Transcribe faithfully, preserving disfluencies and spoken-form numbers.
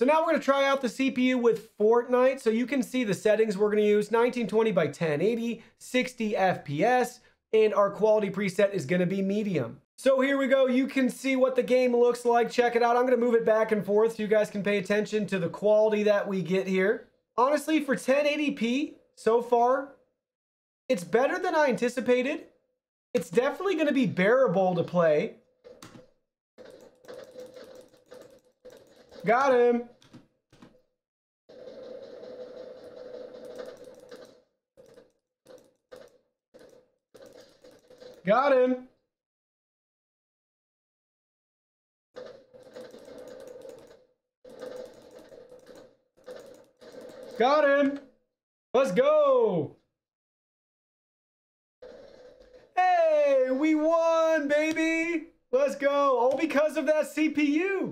So now we're going to try out the C P U with Fortnite. So you can see the settings we're going to use: nineteen twenty by ten eighty, sixty F P S, and our quality preset is going to be medium. So here we go. You can see what the game looks like. Check it out. I'm going to move it back and forth so you guys can pay attention to the quality that we get here. Honestly, for ten eighty p so far, it's better than I anticipated. It's definitely going to be bearable to play. Got him. Got him. Got him. Let's go. Hey, we won, baby. Let's go. All because of that C P U.